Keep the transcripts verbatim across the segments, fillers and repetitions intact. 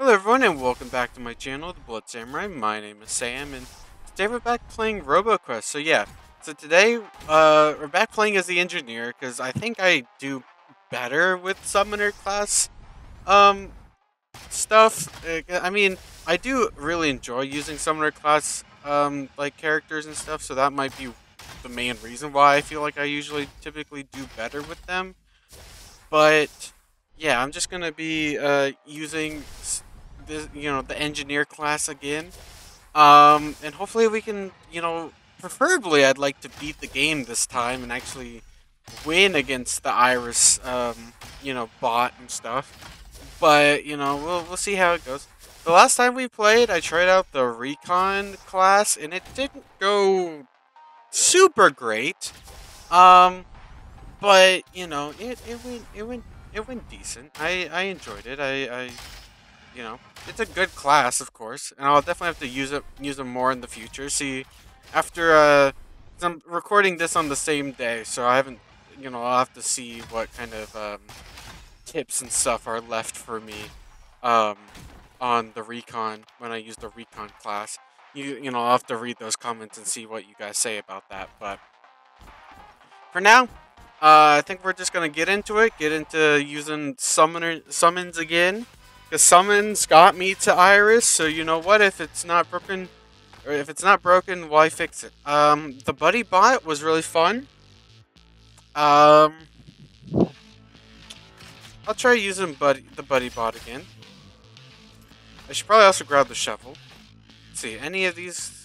Hello everyone and welcome back to my channel, The Blood Samurai. My name is Sam and today we're back playing RoboQuest. So yeah, so today uh, we're back playing as the engineer because I think I do better with summoner class um, stuff. I mean, I do really enjoy using summoner class um, like characters and stuff, so that might be the main reason why I feel like I usually typically do better with them. But yeah, I'm just going to be uh, using this, you know, the engineer class again, um, and hopefully we can, you know, preferably I'd like to beat the game this time and actually win against the Iris, um, you know, bot and stuff. But you know, we'll we'll see how it goes. The last time we played, I tried out the recon class, and it didn't go super great, um, but you know, it it went it went it went decent. I I enjoyed it. I I. You know, it's a good class, of course, and I'll definitely have to use it, use them more in the future. See, after uh, I'm recording this on the same day, so I haven't, you know, I'll have to see what kind of um, tips and stuff are left for me um, on the recon when I use the recon class. You, you know, I'll have to read those comments and see what you guys say about that. But for now, uh, I think we're just gonna get into it, get into using summoner summons again. Because summons got me to Iris, so you know what? If it's not broken, or if it's not broken, why fix it? Um, the buddy bot was really fun. Um, I'll try using buddy the buddy bot again. I should probably also grab the shovel. Let's see, any of these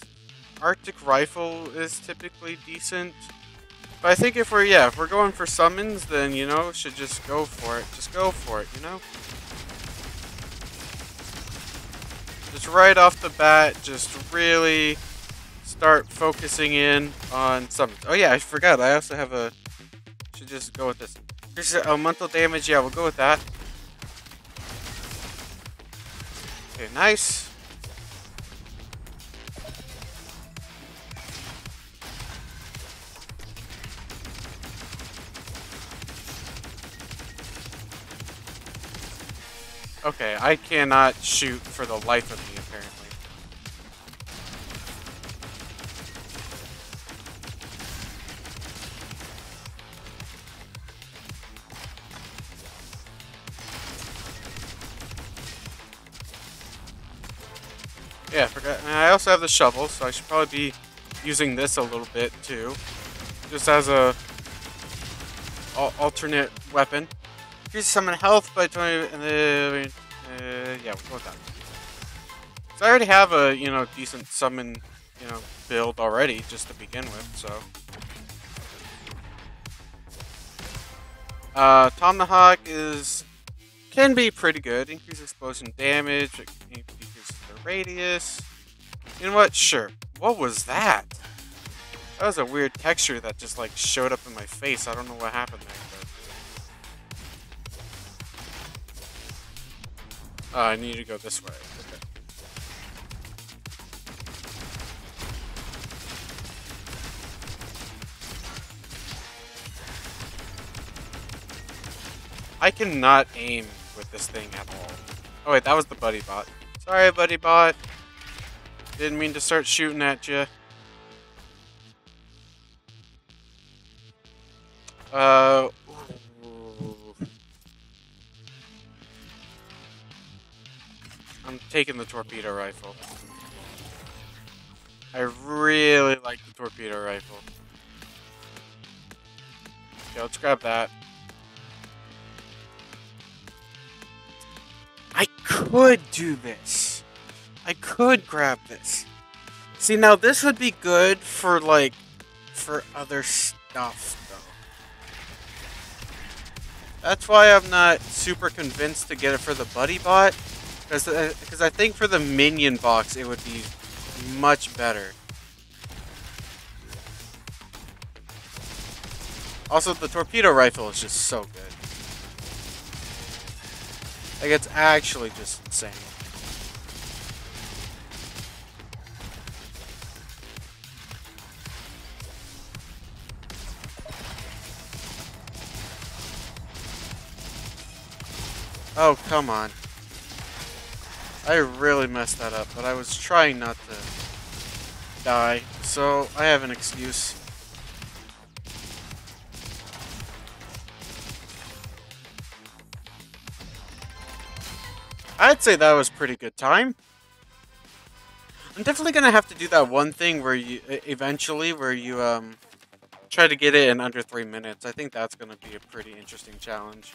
Arctic rifle is typically decent, but I think if we're yeah, if we're going for summons, then you know should just go for it. Just go for it, you know. Just right off the bat, just really start focusing in on summons. Oh yeah, I forgot. I also have a... should just go with this. Here's a oh, mental damage. Yeah, we'll go with that. Okay, nice. Okay, I cannot shoot for the life of me, apparently. Yeah, I forgot. And I also have the shovel, so I should probably be using this a little bit, too. Just as a al- alternate weapon. Increase summon health by twenty, and then, uh, yeah, we'll go with that. So I already have a, you know, decent summon, you know, build already, just to begin with, so. Uh, Tom the Hawk is, can be pretty good. Increase explosion damage, increase the radius. You know what? Sure. What was that? That was a weird texture that just, like, showed up in my face. I don't know what happened there. Uh, I need to go this way. Okay. I cannot aim with this thing at all. Oh wait, that was the buddy bot. Sorry, buddy bot. Didn't mean to start shooting at you. Uh. I'm taking the torpedo rifle. I really like the torpedo rifle. Okay, let's grab that. I could do this. I could grab this. See, now this would be good for, like, for other stuff, though. That's why I'm not super convinced to get it for the buddy bot. Because uh, I think for the minion box, it would be much better. Also, the torpedo rifle is just so good. Like, it's actually just insane. Oh, come on. I really messed that up, but I was trying not to die, so I have an excuse. I'd say that was pretty good time. I'm definitely gonna have to do that one thing where you eventually where you um try to get it in under three minutes. I think that's gonna be a pretty interesting challenge.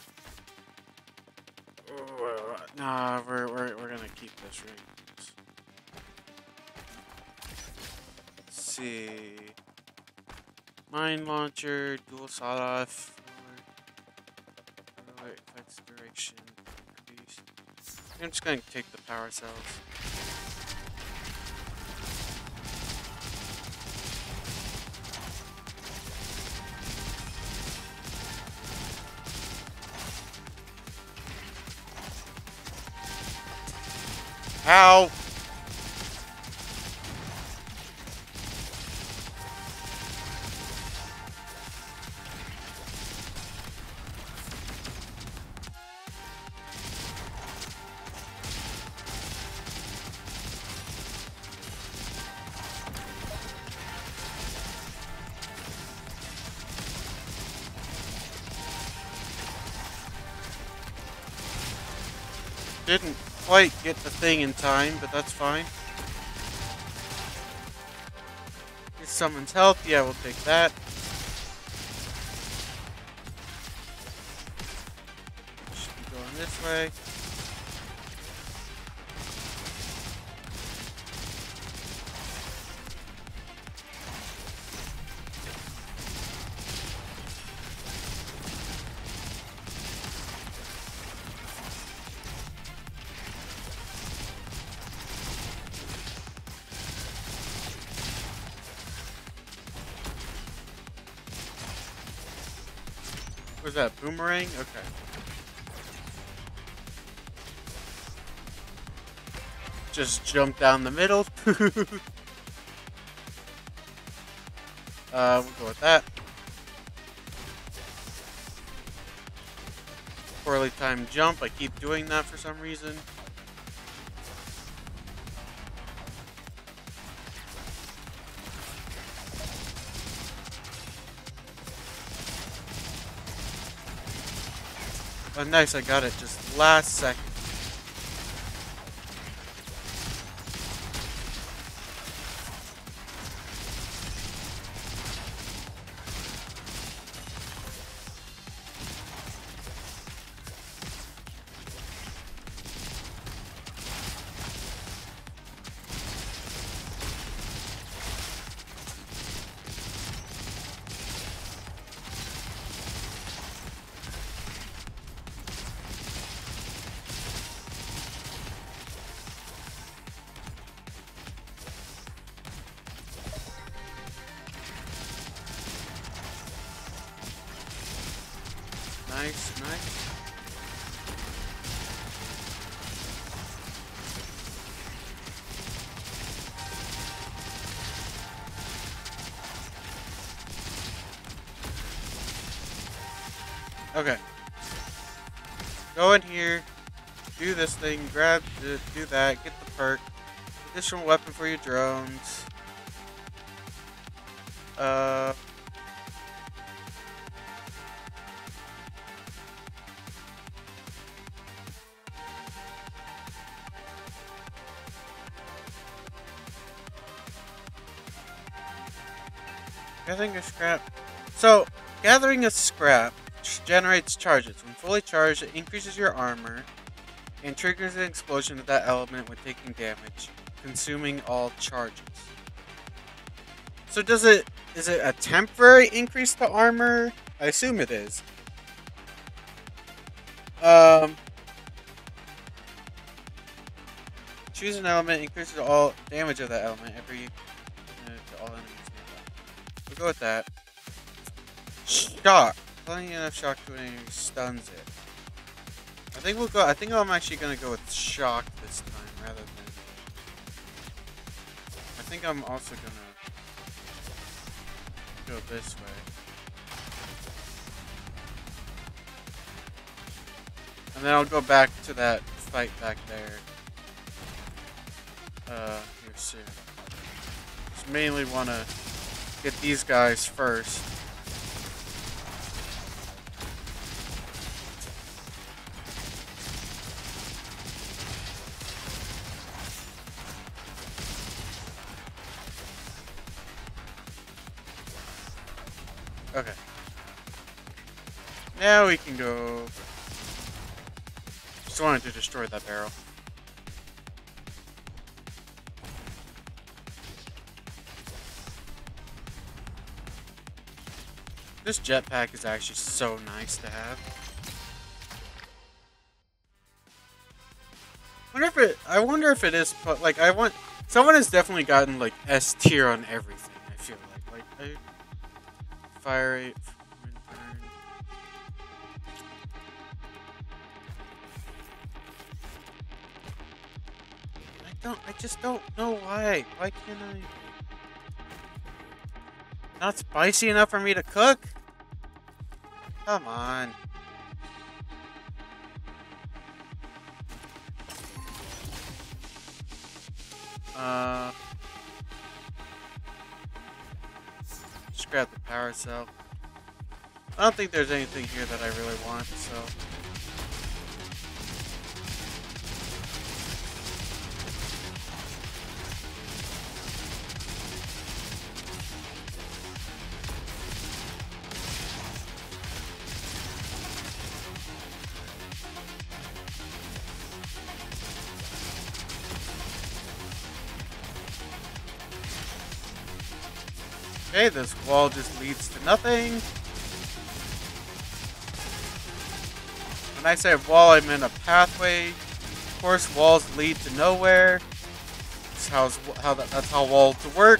Nah, we're we're we're gonna keep this ring. Let's see, mine launcher, dual sawed off, forward, flex direction. I'm just gonna take the power cells. Ow! Didn't quite get the thing in time, but that's fine. Get someone's help. Yeah, we'll take that. Should be going this way. Was that boomerang? Okay. Just jump down the middle. uh, we'll go with that. Poorly timed jump. I keep doing that for some reason. Oh, nice, I got it just last second. Nice, nice. Okay. Go in here, do this thing, grab the, do that, get the perk. Additional weapon for your drones. Uh... Gathering a scrap. So, gathering a scrap generates charges. When fully charged, it increases your armor and triggers an explosion of that element when taking damage, consuming all charges. So does it, is it a temporary increase to armor? I assume it is. Um, choose an element, increases all damage of that element every you know, to all enemies. Go with that. Shock. Plenty enough shock to when he stuns it. I think we'll go. I think I'm actually gonna go with shock this time rather than. I think I'm also gonna go this way. And then I'll go back to that fight back there. uh, here soon. Just mainly want to get these guys first. Okay. Now we can go. Just wanted to destroy that barrel. This jetpack is actually so nice to have. Wonder if it. I wonder if it is. But like, I want. Someone has definitely gotten like S tier on everything. I feel like like. I, Fire rate, burn, burn. I don't, I just don't know why. Why can't I? Not spicy enough for me to cook? Come on. Uh. Grab the power cell. I don't think there's anything here that I really want, so. Okay, this wall just leads to nothing. When I say wall, I meant a pathway. Of course, walls lead to nowhere. That's how, how, that's how walls work.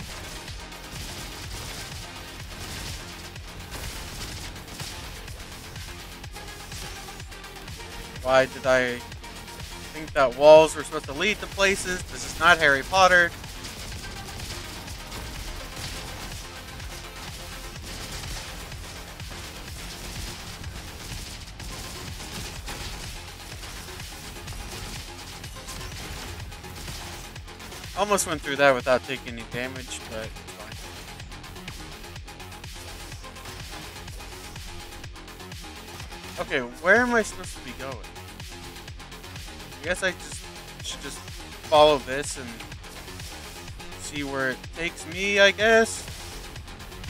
Why did I think that walls were supposed to lead to places? This is not Harry Potter. Almost went through that without taking any damage, but it's fine. Okay, where am I supposed to be going? I guess I just should just follow this and see where it takes me, I guess.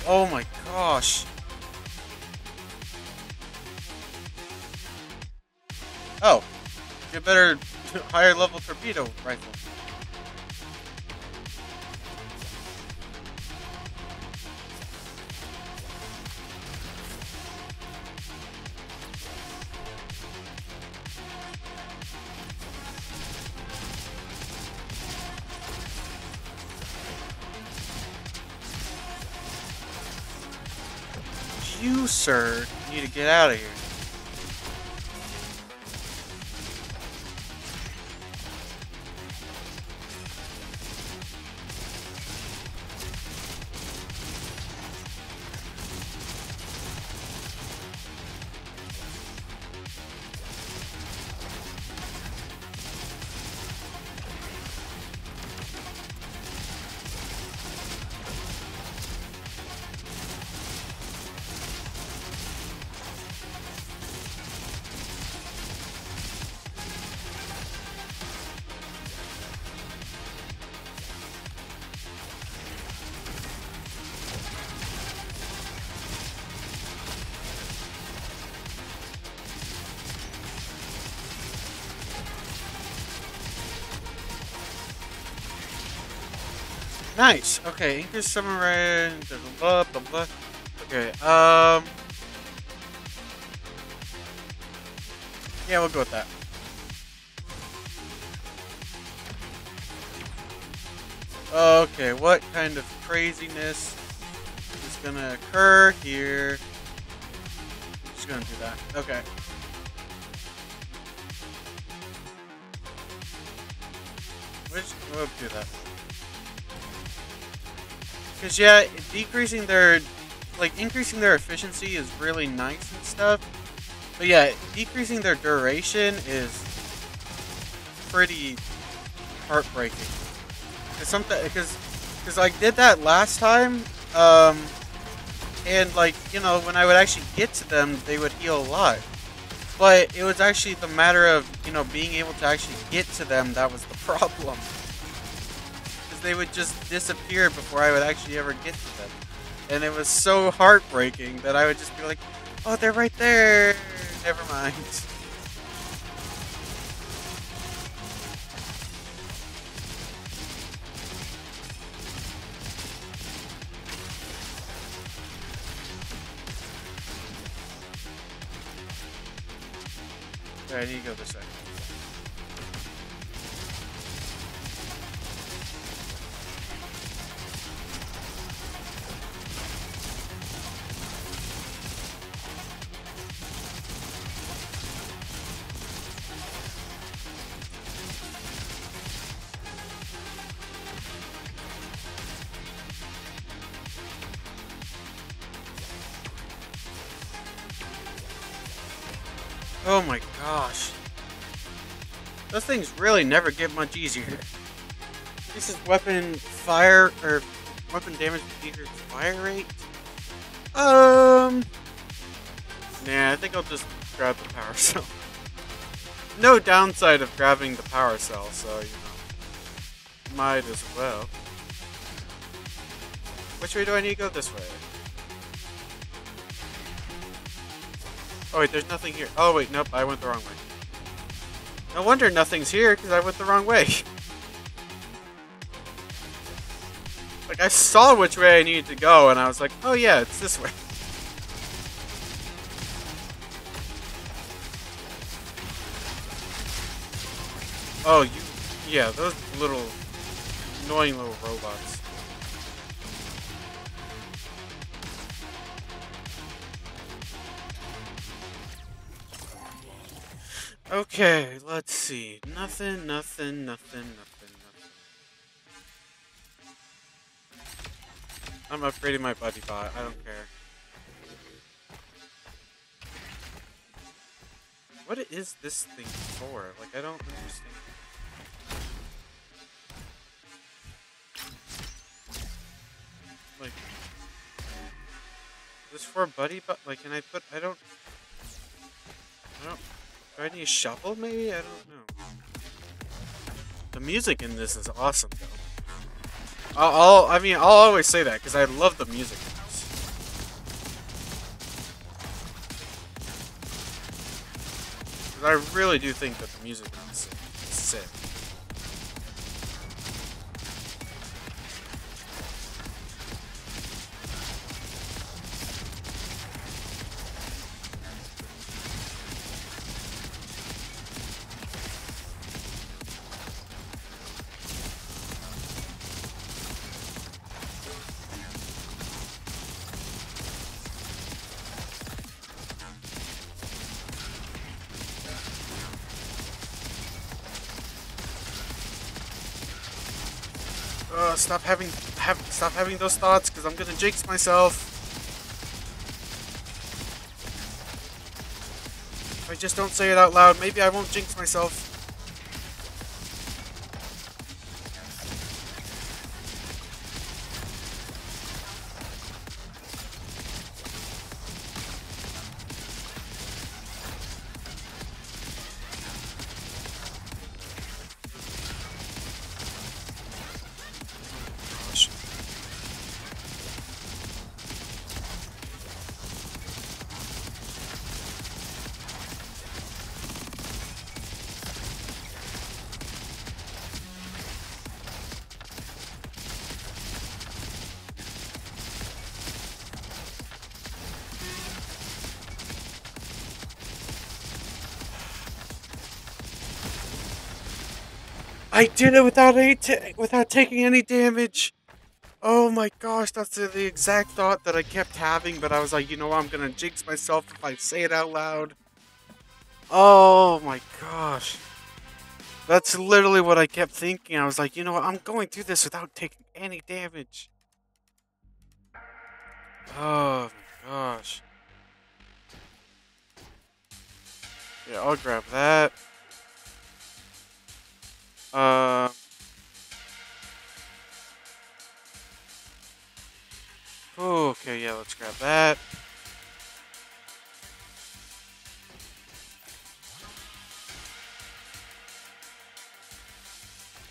Oh my gosh. Oh, get better higher level torpedo rifle. You, sir, need to get out of here. Nice. Okay, increase summary. Blah blah blah. Okay. Um. Yeah, we'll go with that. Okay, what kind of craziness is gonna occur here? I'm just gonna do that. Okay. Which we'll do that. Because, yeah, decreasing their, like, increasing their efficiency is really nice and stuff. But, yeah, decreasing their duration is pretty heartbreaking. Cause something, cause, cause I did that last time, um, and like, you know, when I would actually get to them, they would heal a lot. But it was actually the matter of, you know, being able to actually get to them that was the problem. Because they would just disappear before I would actually ever get to them. And it was so heartbreaking that I would just be like, oh, they're right there. Never mind. I need to go this way. Oh my gosh. Those things really never get much easier. This is weapon fire, or weapon damage meter fire rate. Um, nah, I think I'll just grab the power cell. No downside of grabbing the power cell, so, you know, might as well. Which way do I need to go? This way? Oh wait, there's nothing here. Oh wait, nope, I went the wrong way. No wonder nothing's here, because I went the wrong way. Like, I saw which way I needed to go, and I was like, oh yeah, it's this way. Oh, you... yeah, those little... annoying little robots. Okay, let's see. Nothing, nothing, nothing, nothing, nothing. I'm upgrading my buddy bot. I don't care. What is this thing for? Like, I don't understand. Like, this for a buddy bot? Like, can I put... I don't... I don't... Do I need a shovel, maybe? I don't know. The music in this is awesome, though. I'll, I'll, I mean, I'll always say that, because I love the music in this. I really do think that the music in this is sick. Uh, stop having, have, stop having those thoughts, because I'm gonna jinx myself. If I just don't say it out loud, maybe I won't jinx myself. I did it without any ta without taking any damage. Oh my gosh, that's the exact thought that I kept having, but I was like, you know what, I'm gonna jinx myself if I say it out loud. Oh my gosh. That's literally what I kept thinking. I was like, you know what, I'm going through this without taking any damage. Oh my gosh. Yeah, I'll grab that. Uh, let's grab that.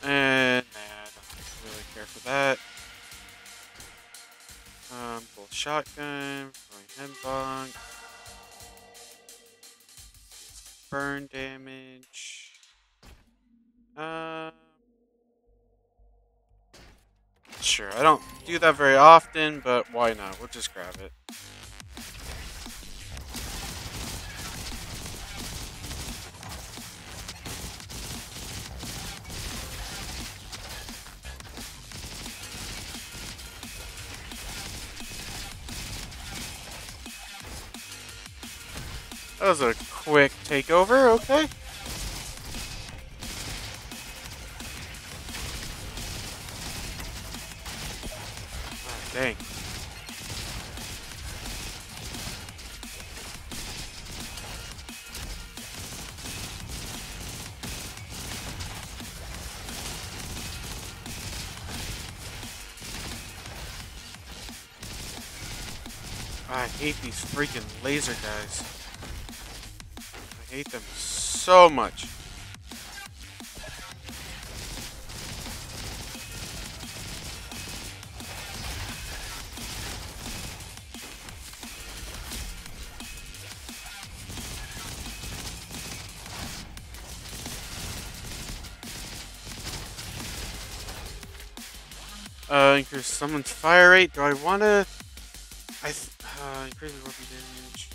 And nah, I don't really care for that. Um, both shotgun, throwing headbang, burn damage. Um, sure, I don't do that very often, but why not? We'll just grab it. That was a quick takeover, okay. Oh, dang. Oh, I hate these freaking laser guys. I hate them so much. Uh, increase someone's fire rate. Do I want to? I th uh, increase the weapon damage.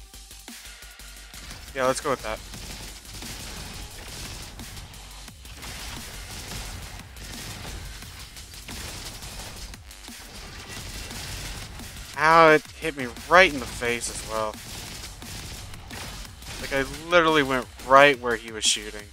Yeah, let's go with that. Ow, it hit me right in the face as well. Like, I literally went right where he was shooting.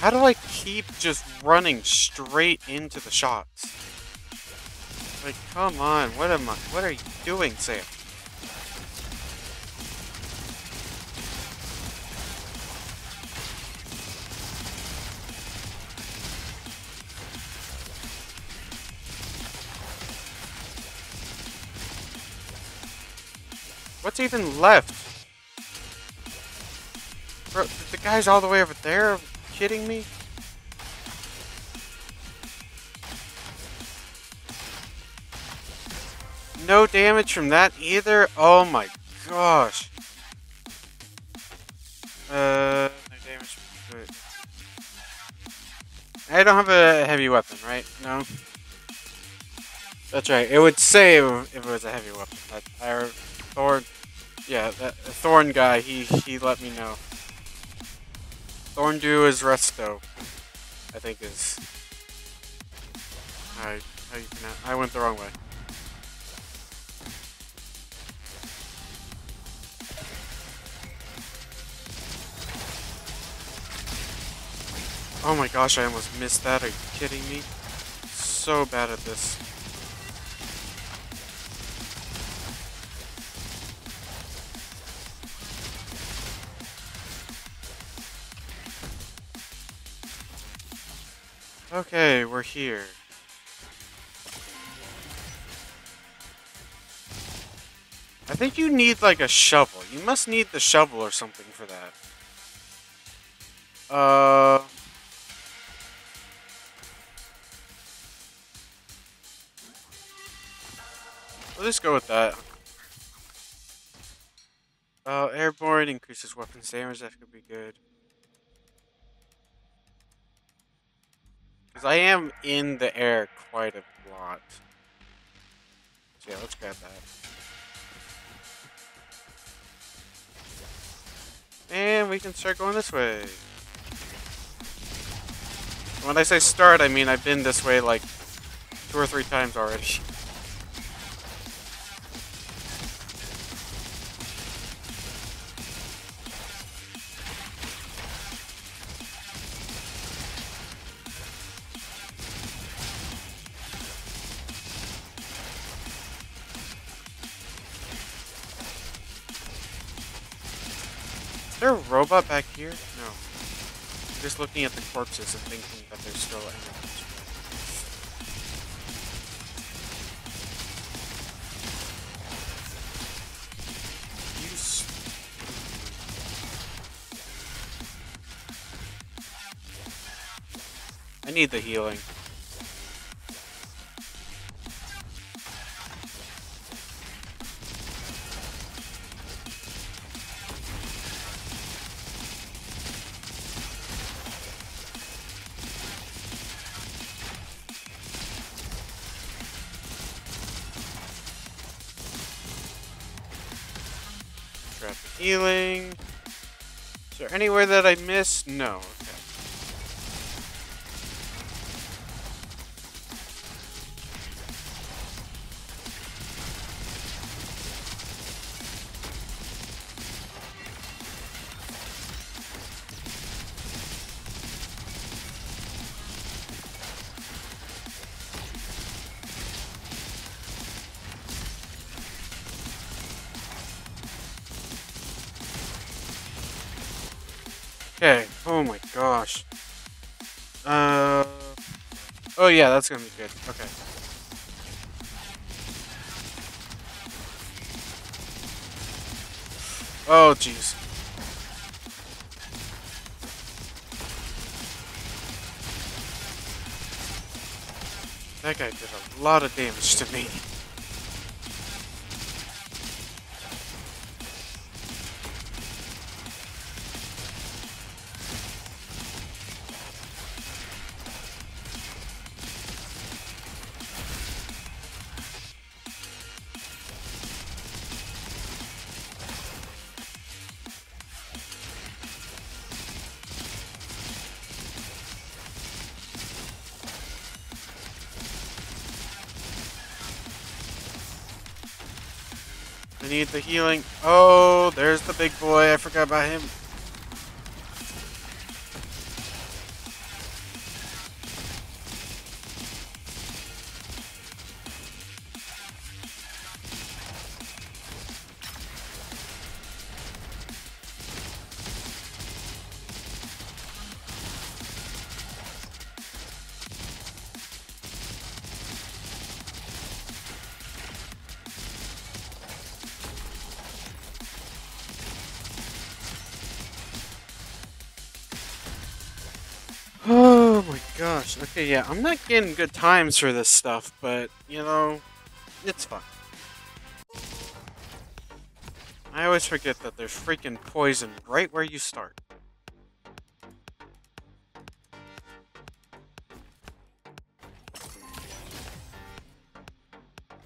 How do I keep just running straight into the shots? Like, come on, what am I, what are you doing, Sam? What's even left? Bro, the guy's all the way over there? Kidding me? No damage from that either? Oh my gosh. Uh, no damage from it. I don't have a heavy weapon, right? No? That's right. It would say if it was a heavy weapon. That our Thorn, yeah, that Thorn guy, he, he let me know. Thorndew is Resto, I think is. Alright, how you pronounce it? I went the wrong way. Oh my gosh, I almost missed that. Are you kidding me? So bad at this. Okay, we're here. I think you need like a shovel. You must need the shovel or something for that. Uh, we'll just go with that. Uh, airborne increases weapons damage. That could be good. Because I am in the air quite a lot. So yeah, let's grab that. And we can start going this way. When I say start, I mean I've been this way like two or three times already. Is there a robot back here? No. I'm just looking at the corpses and thinking that they're still alive. I need the healing. Grab the healing. Is there anywhere that I missed? No. Okay, oh my gosh. Uh, oh yeah, that's gonna be good, okay. Oh jeez. That guy did a lot of damage to me. I need the healing. Oh, there's the big boy. I forgot about him. Oh my gosh, okay, yeah, I'm not getting good times for this stuff, but, you know, it's fun. I always forget that there's freaking poison right where you start.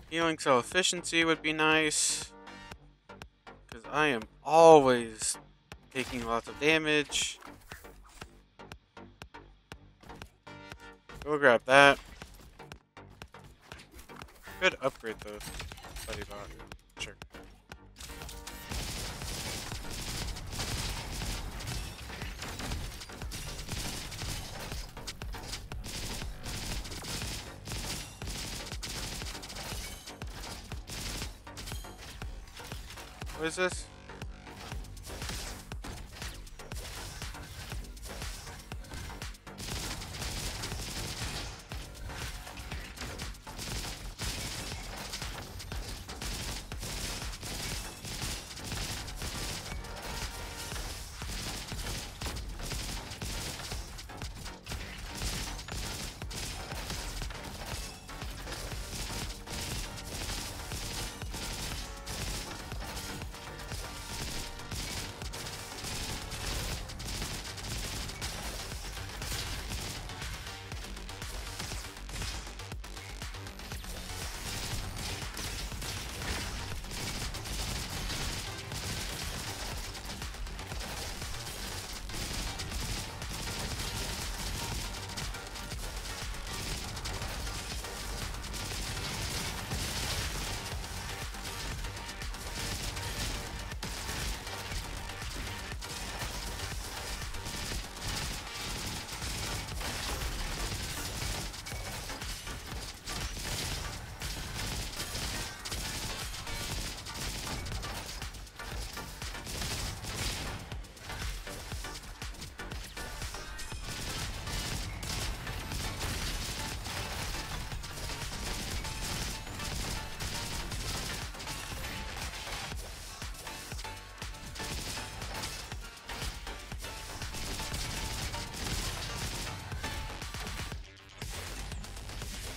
Healing cell efficiency would be nice, because I am always taking lots of damage. Go grab that. Could upgrade the buddy bot. Sure. What is this?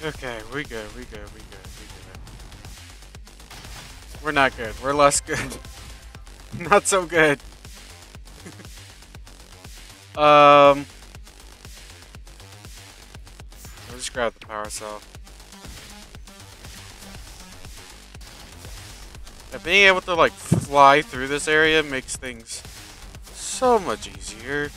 Okay, we good, we good, we good, we good. We're not good, we're less good. Not so good. um... I'll just grab the power cell. And being able to, like, fly through this area makes things so much easier.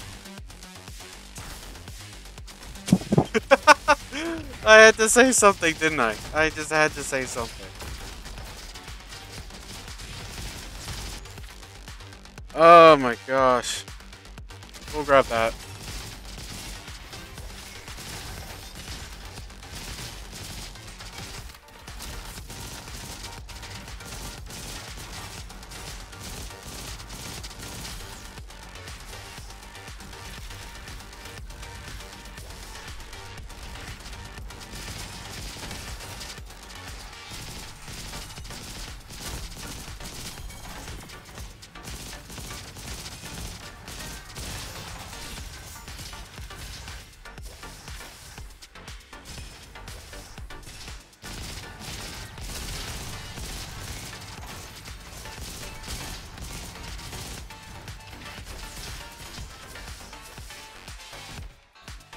I had to say something, didn't I? I just had to say something. Oh my gosh. We'll grab that.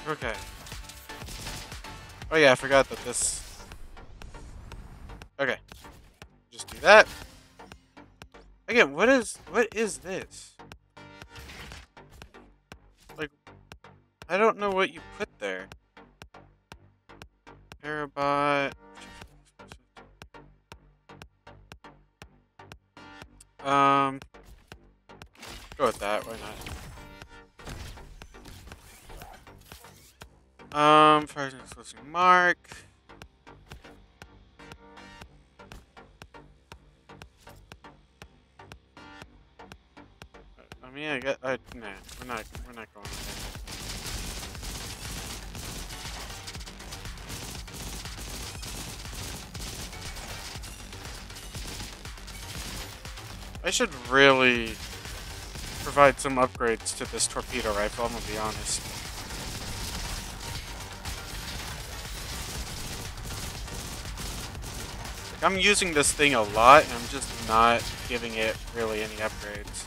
Okay. Oh yeah, I forgot that this... Okay. Just do that. Again, what is... What is this? Like... I don't know what you put there. Parabot... Um... Go with that, why not? Um, first exclusive mark. I mean, I got. Uh, nah, we're not. We're not going. I should really provide some upgrades to this torpedo rifle. I'm gonna be honest. I'm using this thing a lot, and I'm just not giving it really any upgrades.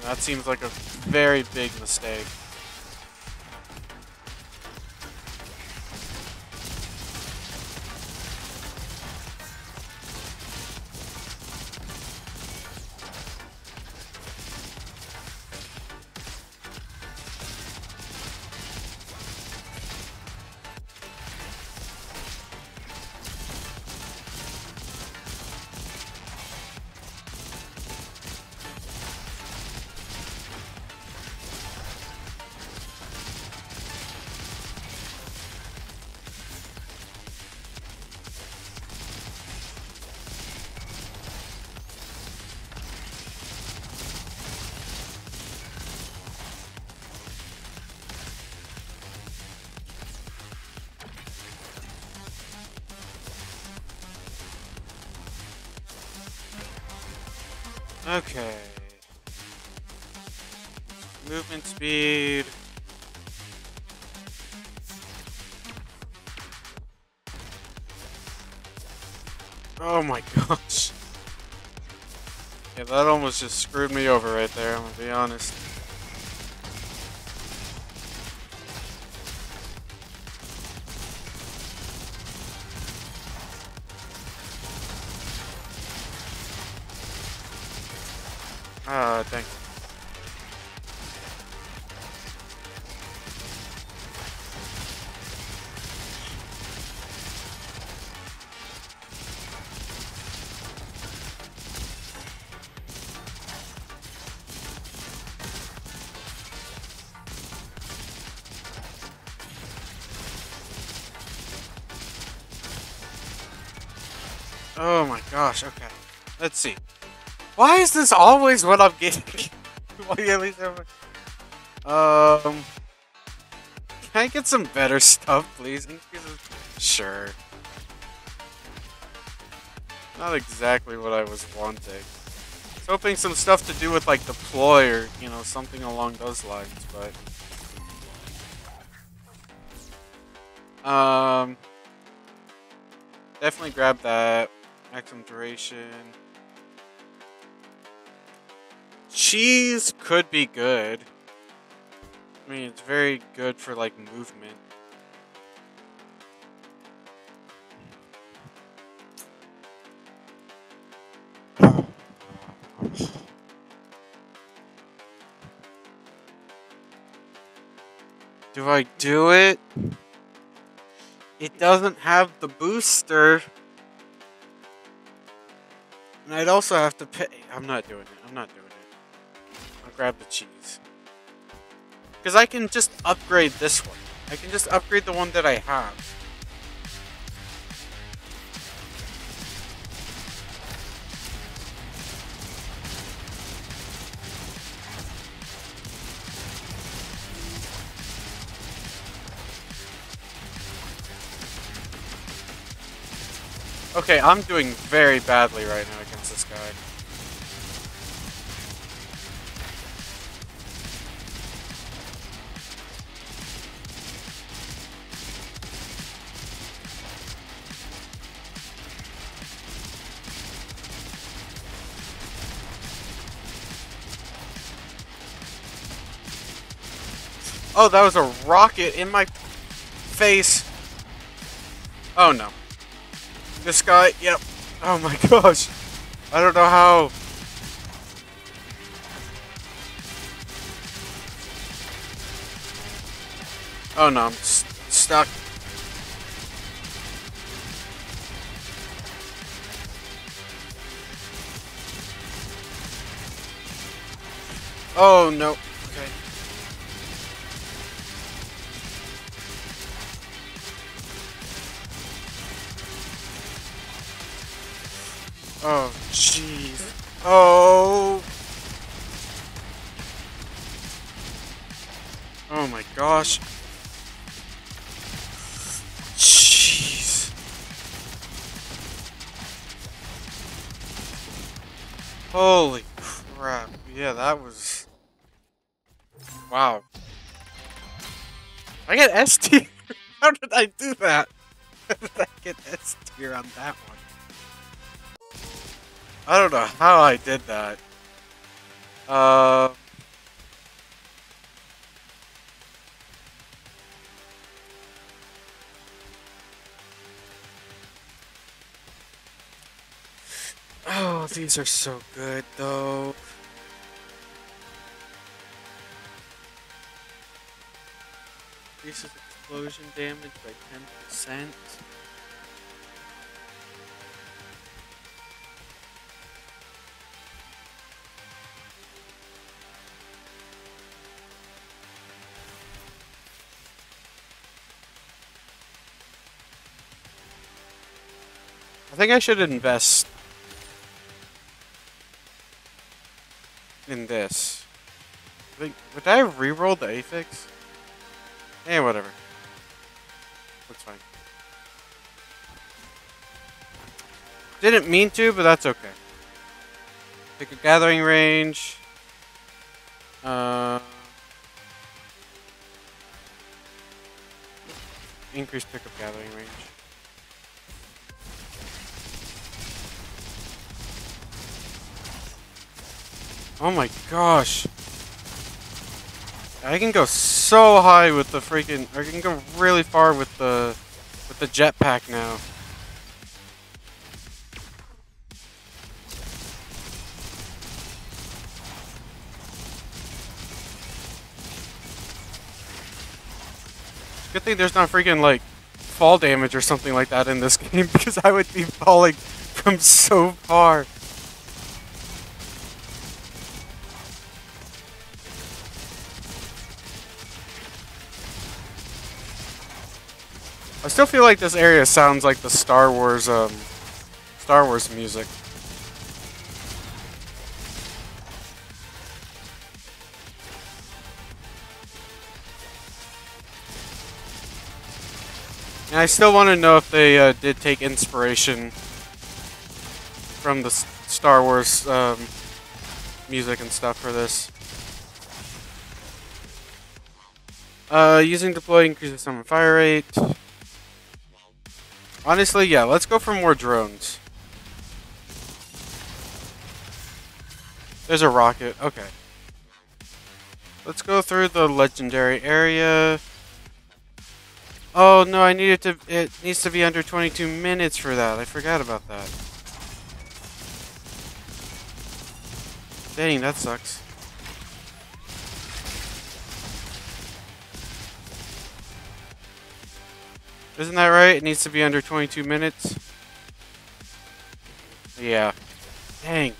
And that seems like a very big mistake. Okay. Movement speed. Oh my gosh. Yeah, that almost just screwed me over right there, I'm gonna be honest. Ah, thanks. Oh my gosh, okay. Let's see. Why is this always what I'm getting? um, Can I get some better stuff, please? Sure. Not exactly what I was wanting. I was hoping some stuff to do with, like, deploy or, you know, something along those lines, but... Um, definitely grab that. Maximum duration. Cheese could be good. I mean, it's very good for, like, movement. Do I do it? It doesn't have the booster. And I'd also have to pay. I'm not doing it. I'm not doing it. I'll grab the cheese. Because I can just upgrade this one. I can just upgrade the one that I have. Okay, I'm doing very badly right now against this guy. Oh, that was a rocket in my face. Oh no. This guy, yep. Oh my gosh. I don't know how. Oh no, I'm st- stuck. Oh no. Okay. Oh, jeez. Oh! Oh my gosh. Jeez. Holy crap. Yeah, that was... Wow. I got S tier! How did I do that? How did I get S tier on that one? I don't know how I did that. Uh, oh, these are so good, though. Increases explosion damage by ten percent. I think I should invest in this. I think, would I reroll the Aphex? Eh, whatever. Looks fine. Didn't mean to, but that's okay. Pick a gathering range. Uh, increase pickup gathering range. Oh my gosh. I can go so high with the freaking, I can go really far with the with the jetpack now. Good thing there's not freaking like fall damage or something like that in this game, because I would be falling from so far. I still feel like this area sounds like the Star Wars, um, Star Wars music. And I still want to know if they uh, did take inspiration from the S- Star Wars um, music and stuff for this. Uh, using deploy increases summon fire rate. Honestly, yeah, let's go for more drones. There's a rocket. Okay. Let's go through the legendary area. Oh, no, I need it to... It needs to be under twenty-two minutes for that. I forgot about that. Dang, that sucks. Isn't that right? It needs to be under twenty-two minutes. Yeah. Dang.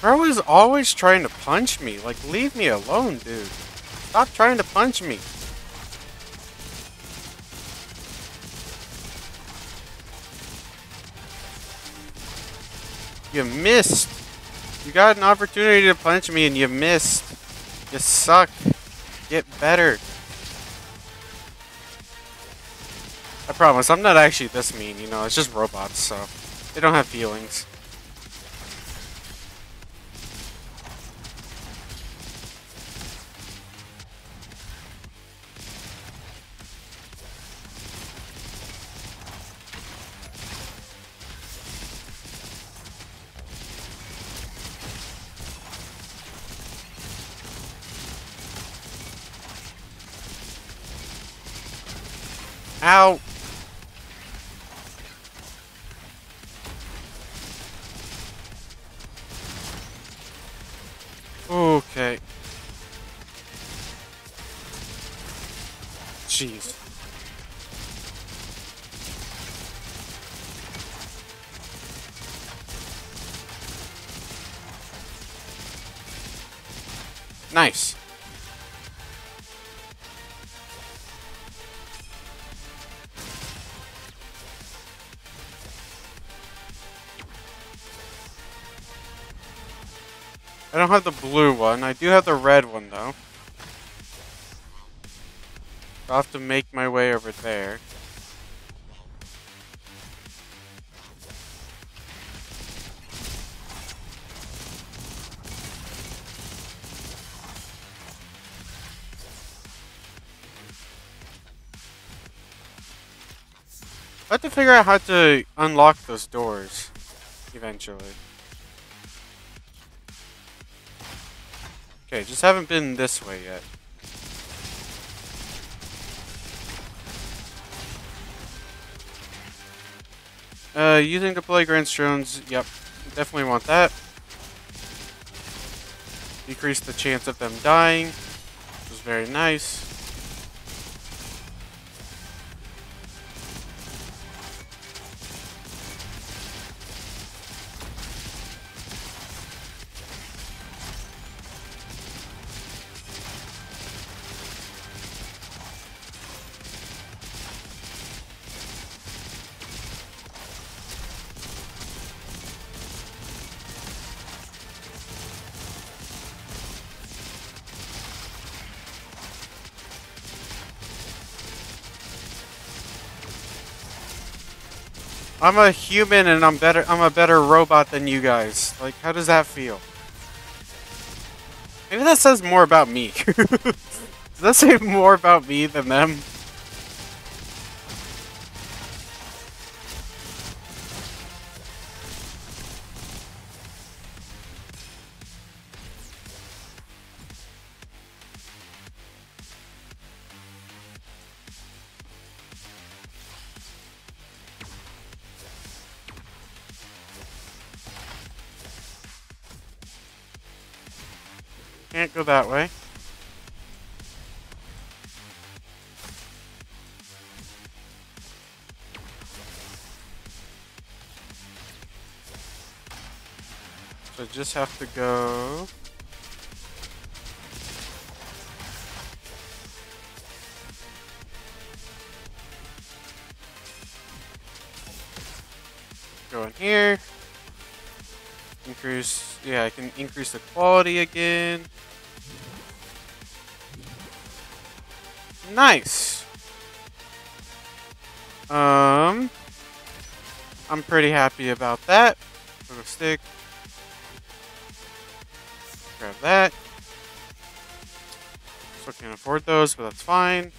Bro is always trying to punch me. Like, leave me alone, dude. Stop trying to punch me. You missed. You got an opportunity to punch me and you missed. You suck. Get better. I promise, I'm not actually this mean, you know. It's just robots, so they don't have feelings. Ow. Okay. Jeez. Nice. I don't have the blue one. I do have the red one, though. I'll have to make my way over there. I have to figure out how to unlock those doors eventually. Okay, just haven't been this way yet. Uh, using deploy grand drones, yep, definitely want that. Decrease the chance of them dying, which is very nice. I'm a human and I'm better I'm a better robot than you guys. Like, how does that feel? Maybe that says more about me. Does that say more about me than them? Can't go that way. So just have to go. go in here. Increase, yeah, I can increase the quality again. Nice. Um, I'm pretty happy about that. Put a stick. Grab that. Still can't afford those, but that's fine.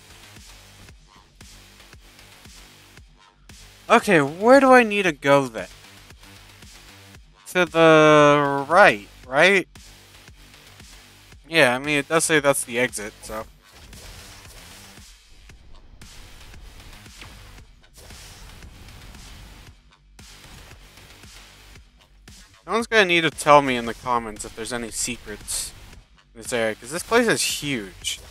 Okay, where do I need to go then? To the right, right? Yeah, I mean, it does say that's the exit, so. Someone's gonna need to tell me in the comments if there's any secrets in this area, because this place is huge.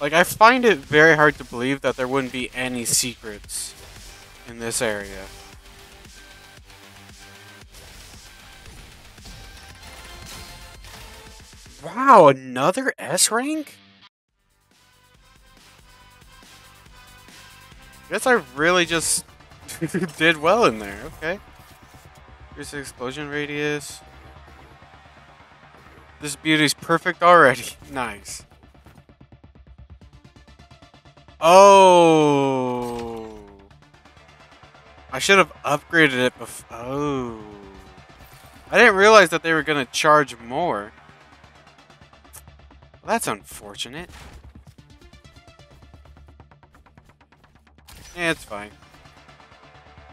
Like, I find it very hard to believe that there wouldn't be any secrets in this area. Wow, another S rank? Guess I really just did well in there, okay. Here's the explosion radius. This beauty's perfect already. Nice. Oh. I should have upgraded it before. Oh. I didn't realize that they were gonna charge more. That's unfortunate. Yeah, it's fine.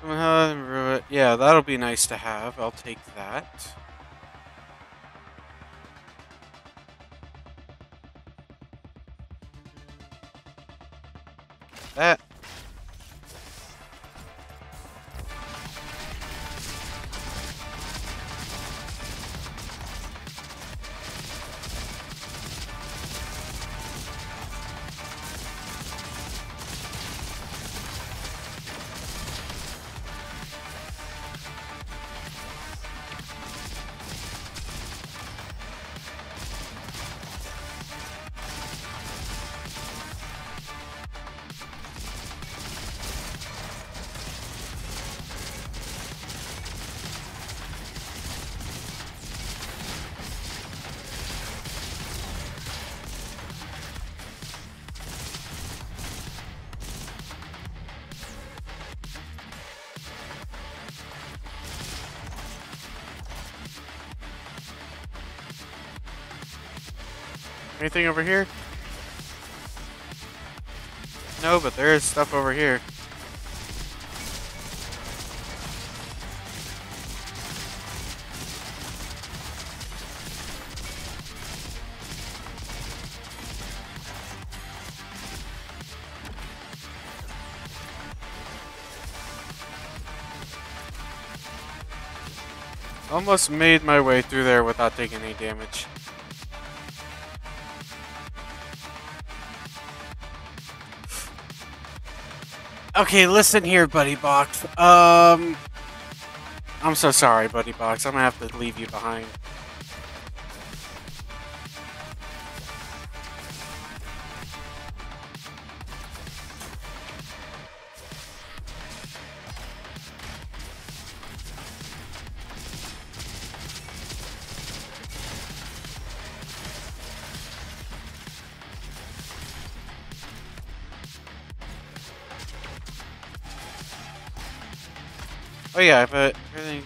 Uh, yeah, that'll be nice to have. I'll take that. That. Anything over here? No, but there is stuff over here. Almost made my way through there without taking any damage. Okay, listen here, Buddy Box. Um, I'm so sorry, Buddy Box. I'm gonna have to leave you behind. Oh yeah, but everything.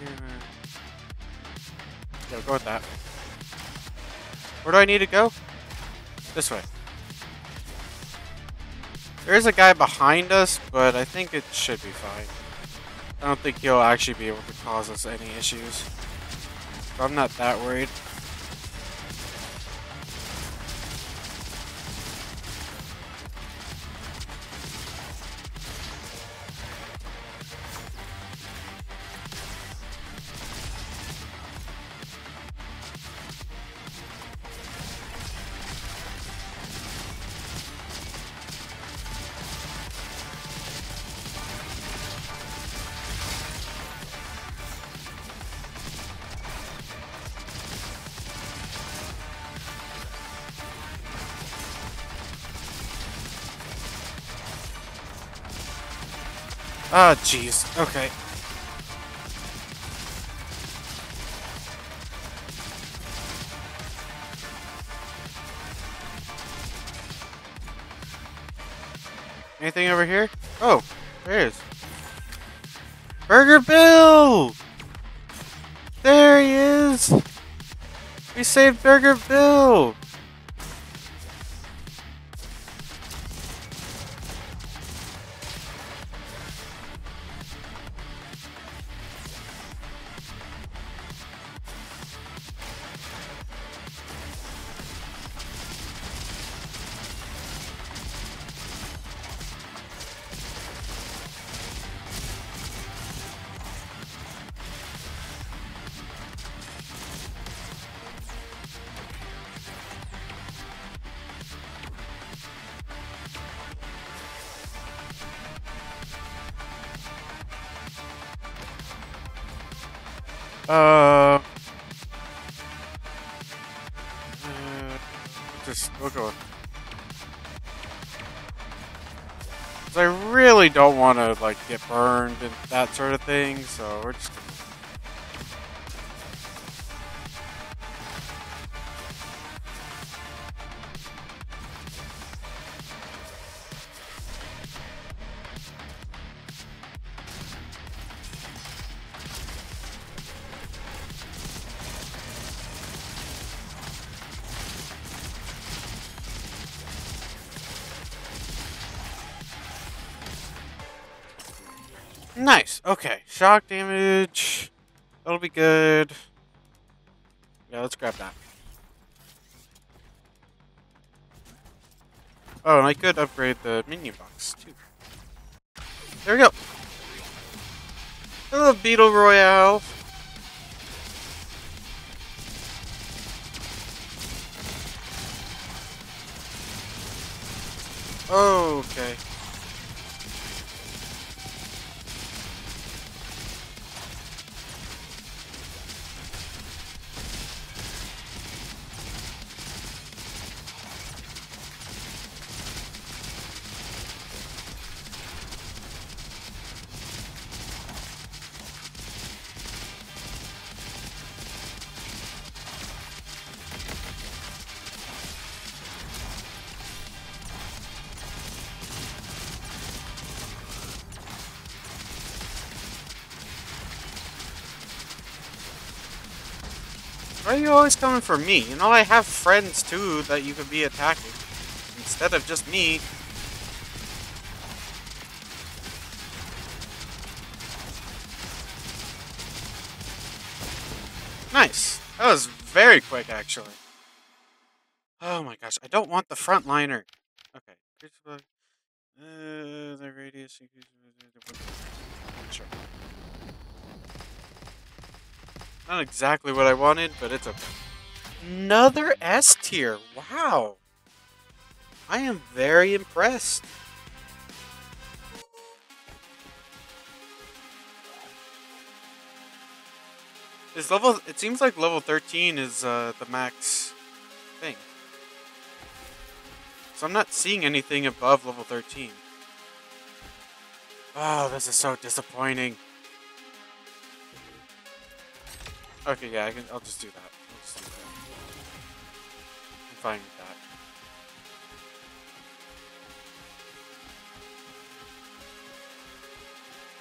Yeah, go with that. Where do I need to go? This way. There is a guy behind us, but I think it should be fine. I don't think he'll actually be able to cause us any issues. So I'm not that worried. Ah, oh, jeez. Okay. Anything over here? Oh, there it is. Burger Bill! There he is! We saved Burger Bill! Uh, uh, just we'll go. Cause I really don't want to like get burned and that sort of thing, so we're just. Nice. Okay. Shock damage. That'll be good. Yeah, let's grab that. Oh, and I could upgrade the minion box, too. There we go. Hello, Beetle Royale. Oh, okay. Why are you always coming for me? You know I have friends too that you could be attacking instead of just me. Nice. That was very quick actually. Oh my gosh, I don't want the frontliner. Okay. Uh, the radius. Sure. Not exactly what I wanted, but it's a another S tier. Wow. I am very impressed. Is level it seems like level thirteen is uh, the max thing. So I'm not seeing anything above level thirteen. Oh, this is so disappointing. Okay, yeah, I can, I'll just do that. I'll just do that. I'm fine with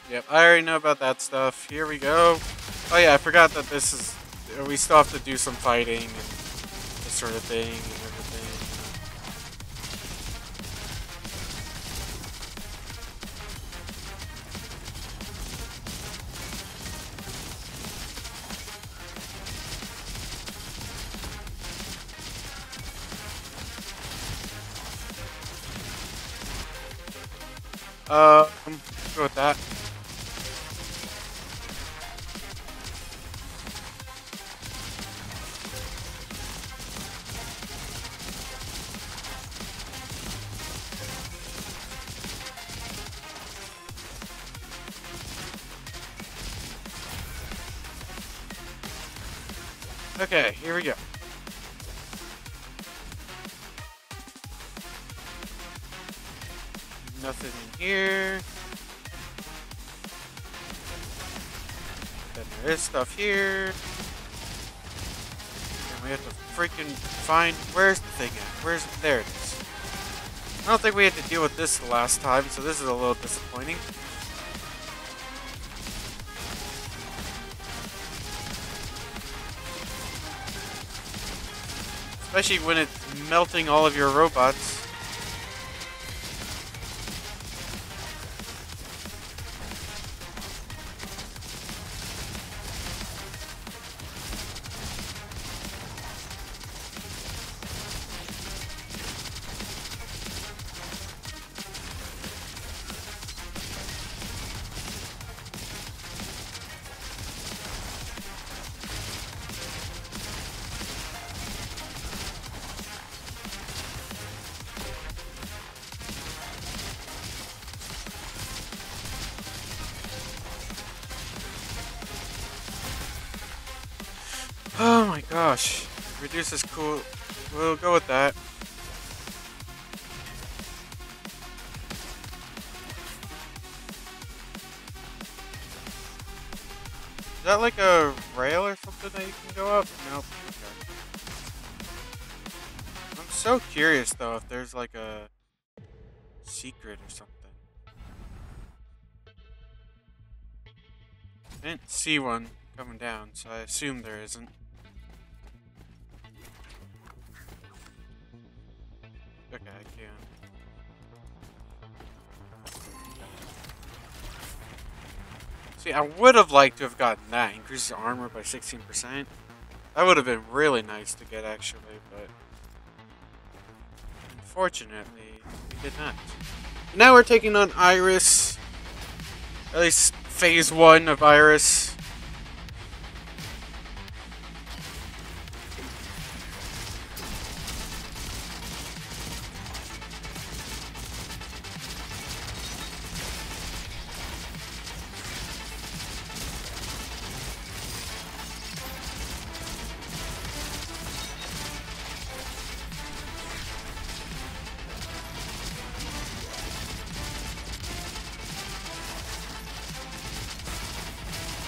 that. Yep, I already know about that stuff. Here we go. Oh yeah, I forgot that this is... We still have to do some fighting and this sort of thing and everything. Uh, I'm good with that. Okay, here we go. Nothing in here. Then there is stuff here. And we have to freaking find... Where's the thing at? Where's... There it is. I don't think we had to deal with this the last time, so this is a little disappointing. Especially when it's melting all of your robots. Oh my gosh. Reduce is cool. We'll go with that. Is that like a rail or something that you can go up? Nope. Okay. I'm so curious though if there's like a secret or something. I didn't see one coming down, so I assume there isn't. Okay, I can. See, I would have liked to have gotten that. Increases armor by sixteen percent. That would have been really nice to get, actually, but unfortunately, we did not. Now we're taking on Iris. At least phase one of Iris.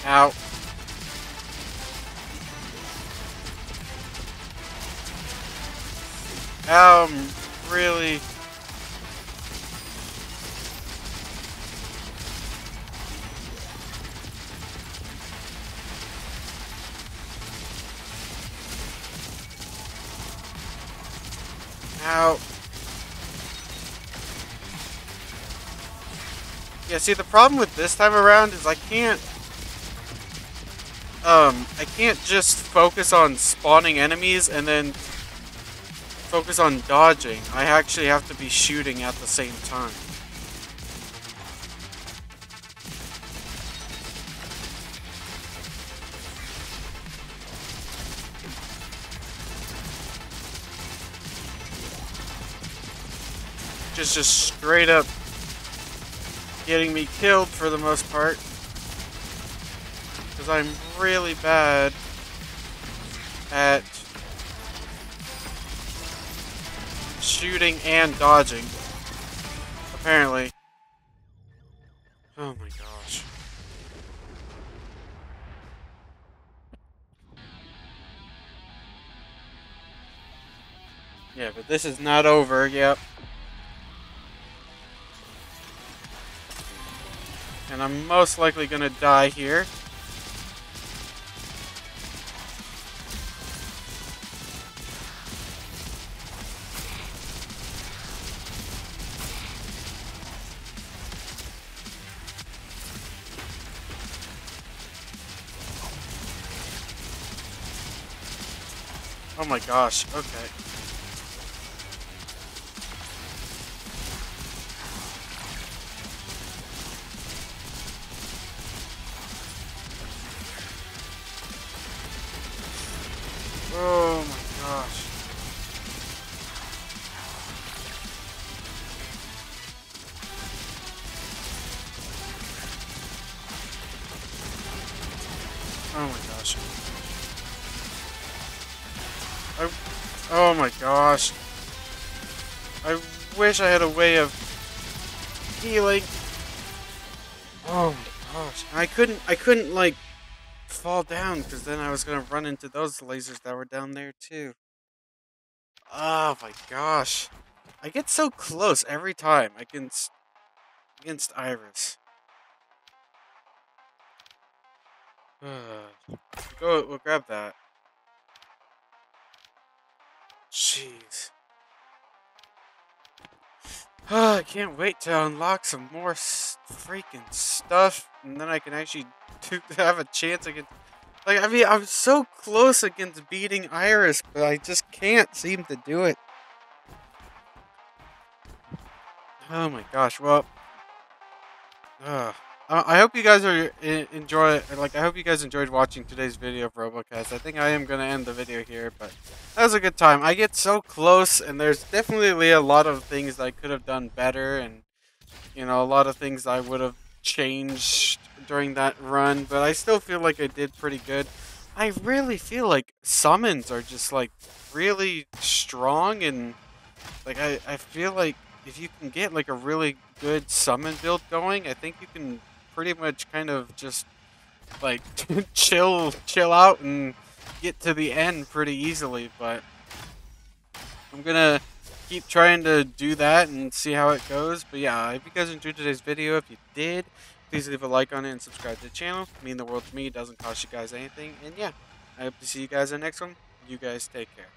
Out. Um, really. Out. Yeah, see, the problem with this time around is I can't Um, I can't just focus on spawning enemies and then focus on dodging. I actually have to be shooting at the same time. Just, just straight up getting me killed for the most part. Because I'm really bad at shooting and dodging, apparently. Oh my gosh. Yeah, but this is not over, yep. And I'm most likely gonna die here. Oh my gosh, okay. Oh my gosh. Oh my gosh. I, oh my gosh. I wish I had a way of healing. Oh my gosh. I couldn't I couldn't like fall down because then I was gonna run into those lasers that were down there too. Oh my gosh. I get so close every time against against Iris. We'll go. We'll grab that. Jeez. Oh, I can't wait to unlock some more freaking stuff, and then I can actually do, have a chance against. Like, I mean, I'm so close against beating Iris, but I just can't seem to do it. Oh my gosh! Well, uh, I hope you guys are enjoy. Like, I hope you guys enjoyed watching today's video of RoboQuest. I think I am gonna end the video here, but that was a good time. I get so close, and there's definitely a lot of things that I could have done better, and you know, a lot of things I would have changed during that run, but I still feel like I did pretty good. I really feel like summons are just like really strong, and like I, I feel like if you can get like a really good summon build going, I think you can pretty much kind of just like chill chill out and get to the end pretty easily. But I'm gonna keep trying to do that and see how it goes. But yeah, I hope you guys enjoyed today's video. If you did, please leave a like on it and subscribe to the channel. It means the world to me. It doesn't cost you guys anything. And yeah, I hope to see you guys in the next one. You guys take care.